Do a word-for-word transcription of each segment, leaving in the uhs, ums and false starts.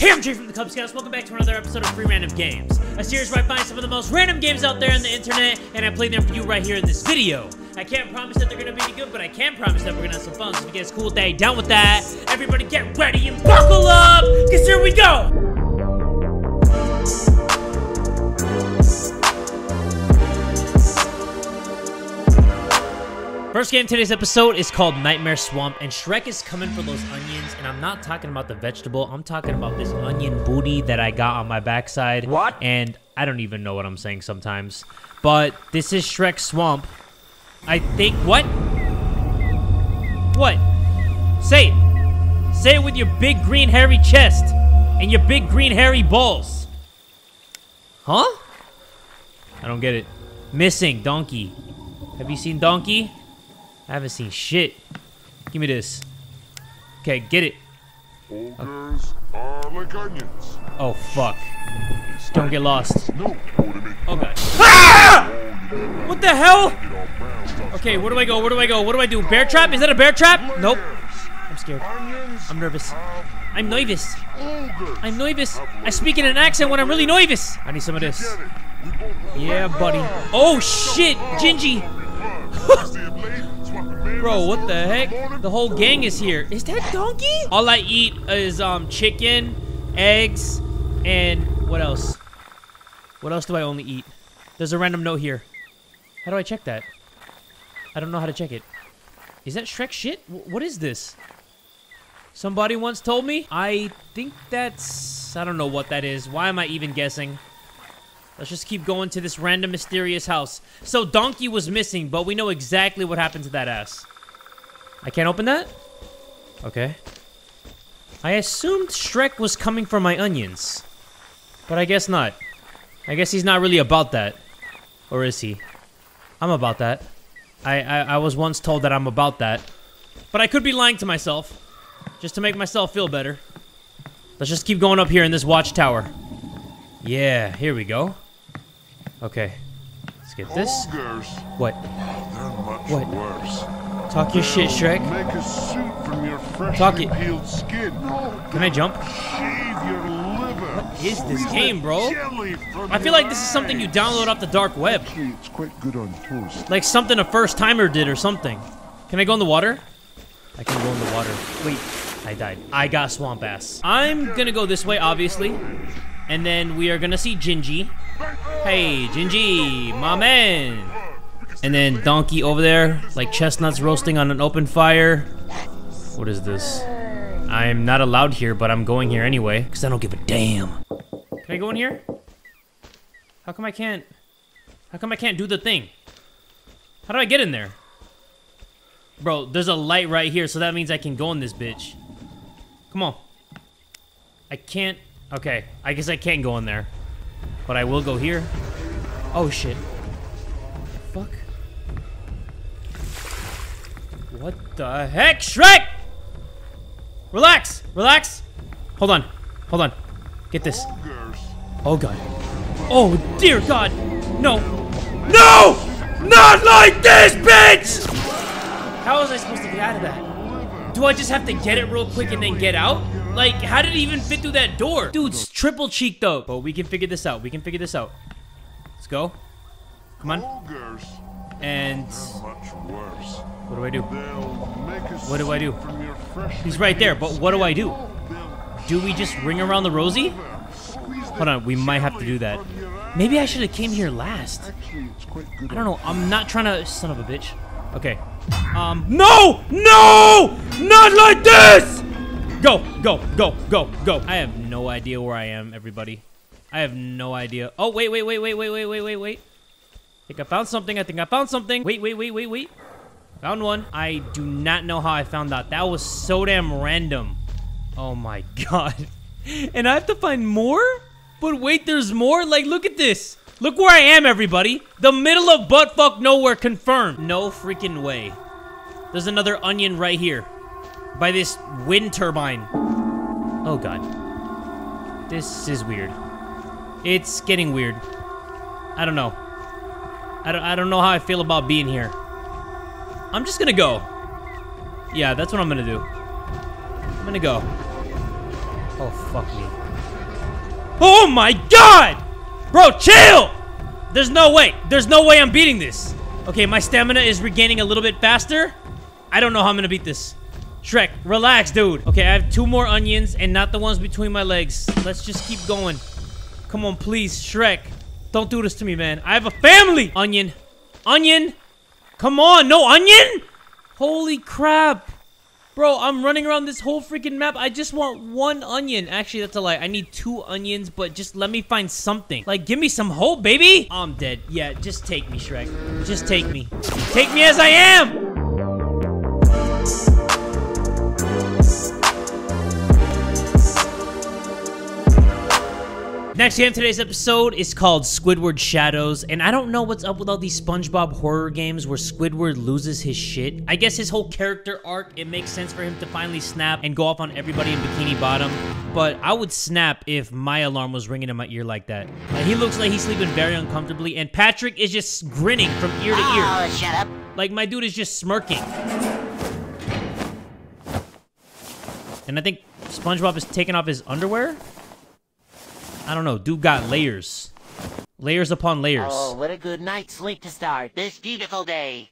Hey, I'm Jay from the Cub Scouts. Welcome back to another episode of Free Random Games, a series where I find some of the most random games out there on the internet, and I play them for you right here in this video. I can't promise that they're going to be any good, but I can promise that we're going to have some fun, so if you guys are cool with that, you're down with that, everybody get ready and buckle up, because here we go! First game of today's episode is called Nightmare Swamp, and Shrek is coming for those onions, and I'm not talking about the vegetable, I'm talking about this onion booty that I got on my backside. What? And I don't even know what I'm saying sometimes. But this is Shrek Swamp. I think, what? What? Say it. Say it with your big green hairy chest and your big green hairy balls. Huh? I don't get it. Missing, donkey. Have you seen donkey? I haven't seen shit. Give me this. Okay, get it. Ogres are like onions. Oh, fuck. Don't get lost. No, oh, God. Ah! What the hell? Okay, where do I go? Where do I go? What do I do? Bear trap? Is that a bear trap? Nope. I'm scared. I'm nervous. I'm nervous. I'm nervous. I speak in an accent when I'm really nervous. I need some of this. Yeah, buddy. Oh, shit. Gingy. Bro, what the heck? The whole gang is here. Is that donkey? All I eat is um chicken, eggs, and what else? What else do I only eat? There's a random note here. How do I check that? I don't know how to check it. Is that Shrek shit? W- what is this? Somebody once told me. I think that's... I don't know what that is. Why am I even guessing? Let's just keep going to this random mysterious house. So donkey was missing, but we know exactly what happened to that ass. I can't open that? Okay. I assumed Shrek was coming for my onions, but I guess not. I guess he's not really about that. Or is he? I'm about that. I, I, I was once told that I'm about that. But I could be lying to myself, just to make myself feel better. Let's just keep going up here in this watchtower. Yeah, here we go. Okay, let's get this. Ogres. What? Oh, they're much what? Worse. Talk your They'll shit, Shrek. Make a suit from your freshly Talk it. Peeled skin. Can I jump? Shave your liver. What is this Squeeze game, bro? I feel like this is something you download off the dark web. Actually, it's quite good on toast. Like something a first timer did or something. Can I go in the water? I can go in the water. Wait, I died. I got swamp ass. I'm gonna go this way, obviously. And then we are gonna see Gingy. Hey, Gingy, my man. And then donkey over there, like chestnuts roasting on an open fire. What is this? I'm not allowed here, but I'm going here anyway, because I don't give a damn. Can I go in here? How come I can't? How come I can't do the thing? How do I get in there? Bro, there's a light right here, so that means I can go in this bitch. Come on. I can't. Okay, I guess I can't go in there. But I will go here. Oh, shit. Fuck. What the heck, Shrek? Relax, relax. Hold on, hold on. Get this. Oh, God. Oh, dear God. No. No! Not like this, bitch! How was I supposed to get out of that? Do I just have to get it real quick and then get out? Like, how did it even fit through that door? Dude's triple cheek though. But we can figure this out. We can figure this out. Let's go. Come on. And what do I do? What do I do? He's right there, but what do I do? Do we just ring around the rosy? Hold on, we might have to do that. Maybe I should have came here last. I don't know. I'm not trying to... Son of a bitch. Okay. Um. No! No! Not like this! Go, go, go, go, go. I have no idea where I am, everybody. I have no idea. Oh, wait, wait, wait, wait, wait, wait, wait, wait, wait. I think I found something. I think I found something. Wait, wait, wait, wait, wait. Found one. I do not know how I found out. That was so damn random. Oh, my God. And I have to find more? But wait, there's more? Like, look at this. Look where I am, everybody. The middle of buttfuck nowhere confirmed. No freaking way. There's another onion right here. By this wind turbine. Oh, God. This is weird. It's getting weird. I don't know. I don't, I don't know how I feel about being here. I'm just gonna go. Yeah, that's what I'm gonna do. I'm gonna go. Oh, fuck me. Oh my god! Bro, chill! There's no way. There's no way I'm beating this. Okay, my stamina is regaining a little bit faster. I don't know how I'm gonna beat this. Shrek, relax, dude. Okay, I have two more onions and not the ones between my legs. Let's just keep going. Come on, please, Shrek. Don't do this to me, man. I have a family! Onion. Onion! Come on, no onion?! Holy crap! Bro, I'm running around this whole freaking map. I just want one onion. Actually, that's a lie. I need two onions, but just let me find something. Like, give me some hope, baby! I'm dead. Yeah, just take me, Shrek. Just take me. Take me as I am! Next game today's episode is called Squidward Shadows, and I don't know what's up with all these SpongeBob horror games where Squidward loses his shit. I guess his whole character arc, it makes sense for him to finally snap and go off on everybody in Bikini Bottom, but I would snap if my alarm was ringing in my ear like that. Like, he looks like he's sleeping very uncomfortably, and Patrick is just grinning from ear to ear. Oh, shut up. Like, my dude is just smirking. And I think SpongeBob is taking off his underwear? I don't know, dude got layers. Layers upon layers. Oh, what a good night's sleep to start this beautiful day.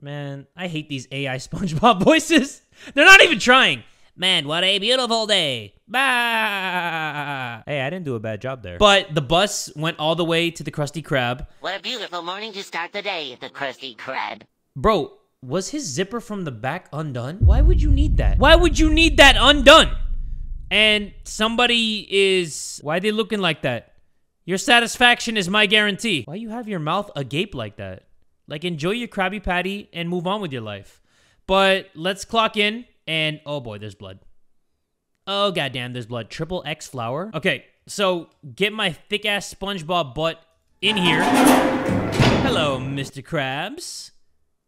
Man, I hate these A I SpongeBob voices. They're not even trying. Man, what a beautiful day. Bah! Hey, I didn't do a bad job there. But the bus went all the way to the Krusty Krab. What a beautiful morning to start the day at the Krusty Krab. Bro, was his zipper from the back undone? Why would you need that? Why would you need that undone? And somebody is... Why are they looking like that? Your satisfaction is my guarantee. Why you have your mouth agape like that? Like, enjoy your Krabby Patty and move on with your life. But let's clock in and... Oh boy, there's blood. Oh goddamn, there's blood. Triple X flour. Okay, so get my thick-ass SpongeBob butt in here. Hello, Mister Krabs.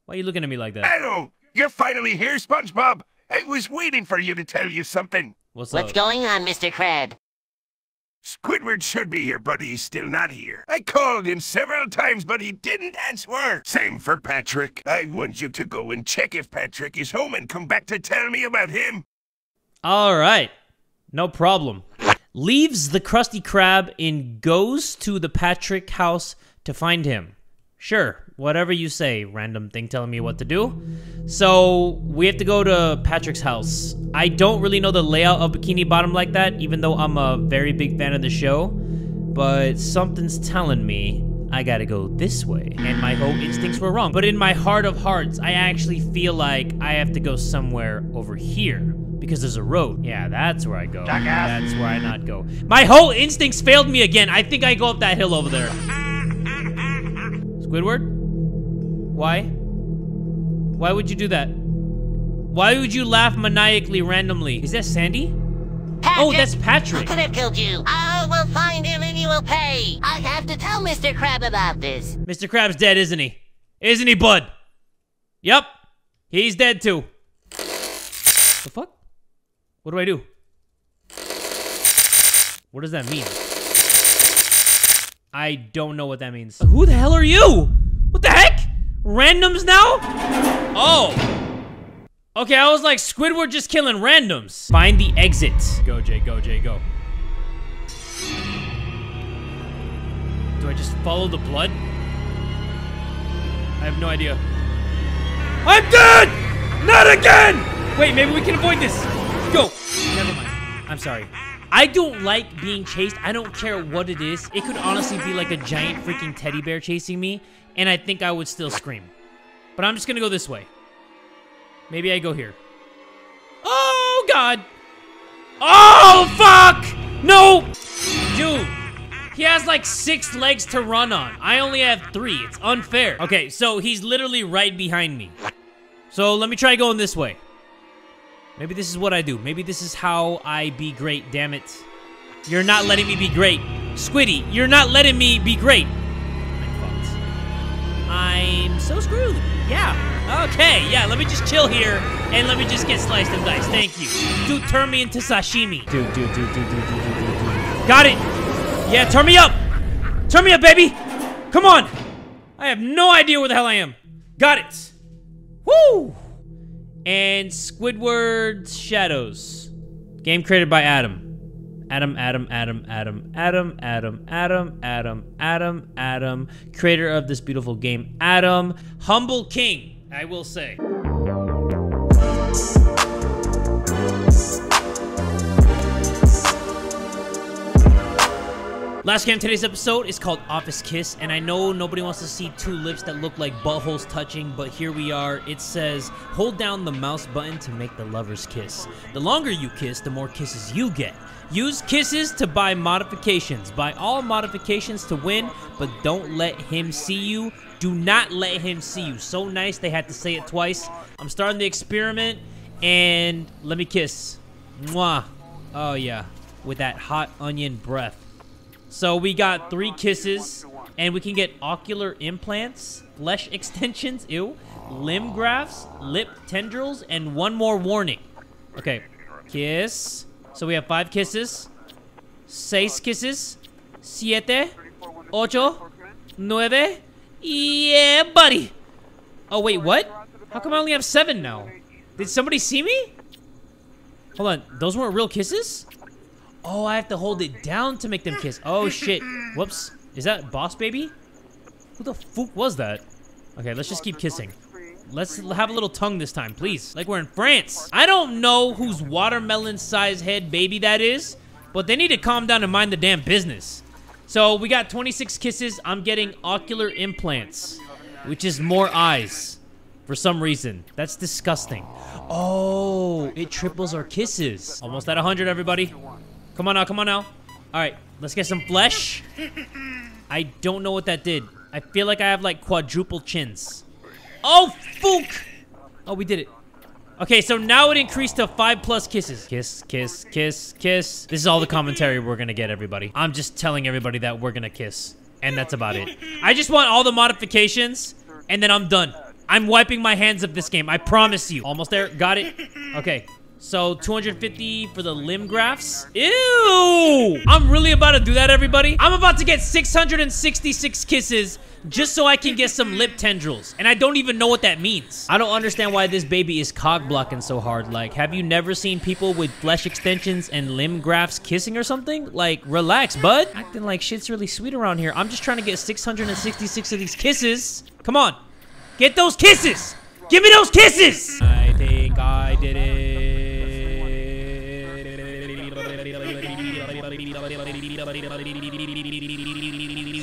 Why are you looking at me like that? Hello! You're finally here, SpongeBob! I was waiting for you to tell you something. What's, What's going on, Mister Krab? Squidward should be here, but he's still not here. I called him several times, but he didn't answer. Same for Patrick. I want you to go and check if Patrick is home and come back to tell me about him. All right. No problem. Leaves the Krusty Krab and goes to the Patrick house to find him. Sure. Whatever you say, random thing telling me what to do. So, we have to go to Patrick's house. I don't really know the layout of Bikini Bottom like that, even though I'm a very big fan of the show. But something's telling me I gotta go this way. And my whole instincts were wrong. But in my heart of hearts, I actually feel like I have to go somewhere over here. Because there's a road. Yeah, that's where I go. That's where I not go. My whole instincts failed me again. I think I go up that hill over there. Squidward? Why? Why would you do that? Why would you laugh maniacally randomly? Is that Sandy? Patrick, oh, that's Patrick. I could have killed you. I will find him and you will pay. I have to tell Mister Krab about this. Mister Krab's dead, isn't he? Isn't he, bud? Yep. He's dead, too. The fuck? What do I do? What does that mean? I don't know what that means. Who the hell are you? What the heck? Randoms now? Oh. Okay, I was like, Squidward just killing randoms. Find the exit. Go, Jay, go, Jay, go. Do I just follow the blood? I have no idea. I'm dead! Not again! Wait, maybe we can avoid this. Go. Never mind. I'm sorry. I don't like being chased. I don't care what it is. It could honestly be like a giant freaking teddy bear chasing me. And I think I would still scream. But I'm just gonna go this way. Maybe I go here. Oh, God. Oh, fuck! No! Dude, he has like six legs to run on. I only have three. It's unfair. Okay, so he's literally right behind me. So let me try going this way. Maybe this is what I do. Maybe this is how I be great, damn it. You're not letting me be great. Squiddy, you're not letting me be great. I'm so screwed. Yeah. Okay. Yeah. Let me just chill here and let me just get sliced and diced. Thank you. Dude, turn me into sashimi. Dude, dude, dude, dude, dude, dude, dude. Got it. Yeah. Turn me up. Turn me up, baby. Come on. I have no idea where the hell I am. Got it. Woo. And Squidward Shadows. Game created by Adam. Adam, Adam, Adam, Adam, Adam, Adam, Adam, Adam, Adam, Adam, creator of this beautiful game, Adam, humble king, I will say. Last game of today's episode is called Office Kiss, and I know nobody wants to see two lips that look like buttholes touching, but here we are. It says, hold down the mouse button to make the lovers kiss. The longer you kiss, the more kisses you get. Use kisses to buy modifications. Buy all modifications to win, but don't let him see you. Do not let him see you. So nice, they had to say it twice. I'm starting the experiment, and let me kiss. Mwah. Oh, yeah. With that hot onion breath. So we got three kisses, and we can get ocular implants, flesh extensions, ew, limb grafts, lip tendrils, and one more warning. Okay, kiss. So we have five kisses, seis kisses, siete, ocho, nueve, yeah, buddy. Oh, wait, what? How come I only have seven now? Did somebody see me? Hold on, those weren't real kisses? Oh, I have to hold it down to make them kiss. Oh, shit. Whoops. Is that Boss Baby? Who the fuck was that? Okay, let's just keep kissing. Let's have a little tongue this time, please. Like we're in France. I don't know whose watermelon-sized head baby that is, but they need to calm down and mind the damn business. So, we got twenty-six kisses. I'm getting ocular implants, which is more eyes for some reason. That's disgusting. Oh, it triples our kisses. Almost at one hundred, everybody. Come on now, come on now. All right, let's get some flesh. I don't know what that did. I feel like I have, like, quadruple chins. Oh, fuck! Oh, we did it. Okay, so now it increased to five plus kisses. Kiss, kiss, kiss, kiss. This is all the commentary we're gonna get, everybody. I'm just telling everybody that we're gonna kiss, and that's about it. I just want all the modifications, and then I'm done. I'm wiping my hands of this game, I promise you. Almost there, got it. Okay. So, two hundred fifty for the limb grafts. Ew! I'm really about to do that, everybody. I'm about to get six hundred sixty-six kisses just so I can get some lip tendrils. And I don't even know what that means. I don't understand why this baby is cog blocking so hard. Like, have you never seen people with flesh extensions and limb grafts kissing or something? Like, relax, bud. Acting like shit's really sweet around here. I'm just trying to get six hundred sixty-six of these kisses. Come on. Get those kisses! Give me those kisses! I think I did it.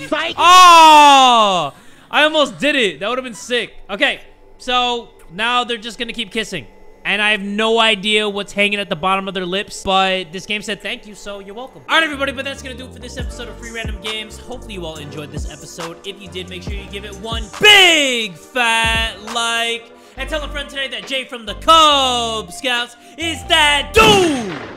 Fight. Oh! I almost did it. That would have been sick. Okay, so now they're just gonna keep kissing. And I have no idea what's hanging at the bottom of their lips, but this game said thank you, so you're welcome. All right, everybody, but that's gonna do it for this episode of Free Random Games. Hopefully you all enjoyed this episode. If you did, make sure you give it one big fat like. And tell a friend today that Jay from the Cub Scouts is that dude!